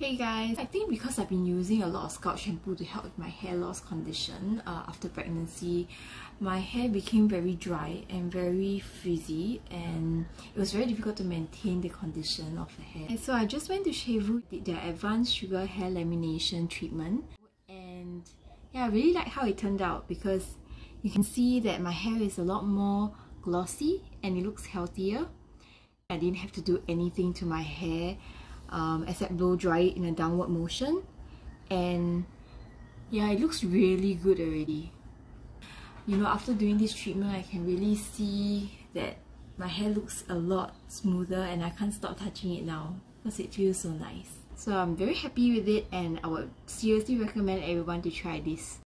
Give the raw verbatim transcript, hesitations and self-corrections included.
Hey guys, I think because I've been using a lot of scalp shampoo to help with my hair loss condition uh, after pregnancy, my hair became very dry and very frizzy, and it was very difficult to maintain the condition of the hair. And so I just went to Chez Vous, did their Advanced Sugar Hair Lamination treatment, and yeah, I really like how it turned out because you can see that my hair is a lot more glossy and it looks healthier. I didn't have to do anything to my hair. Um, except blow dry it in a downward motion, and yeah, it looks really good already. You know, after doing this treatment, I can really see that my hair looks a lot smoother, and I can't stop touching it now because it feels so nice. So I'm very happy with it, and I would seriously recommend everyone to try this.